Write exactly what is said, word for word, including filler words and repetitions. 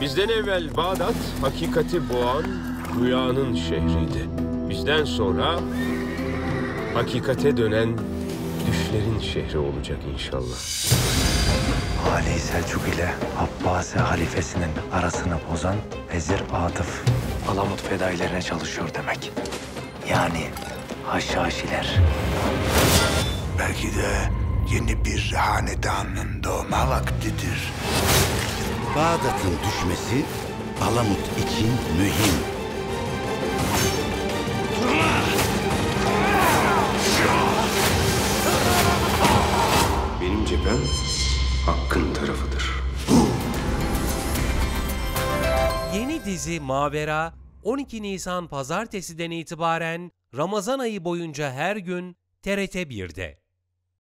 Bizden evvel Bağdat, hakikati boğan rüyanın şehriydi. Bizden sonra hakikate dönen düşlerin şehri olacak inşallah. Ali Selçuk ile Abbasi halifesinin arasını bozan Ezir Atıf, Alamut fedailerine çalışıyor demek. Yani Haşhaşiler. Belki de yeni bir hanedanın doğma vaktidir. Bağdat'ın düşmesi Alamut için mühim. Benim cebem hakkın tarafıdır. Yeni dizi Mavera on iki Nisan Pazartesi'den itibaren Ramazan ayı boyunca her gün T R T bir'de.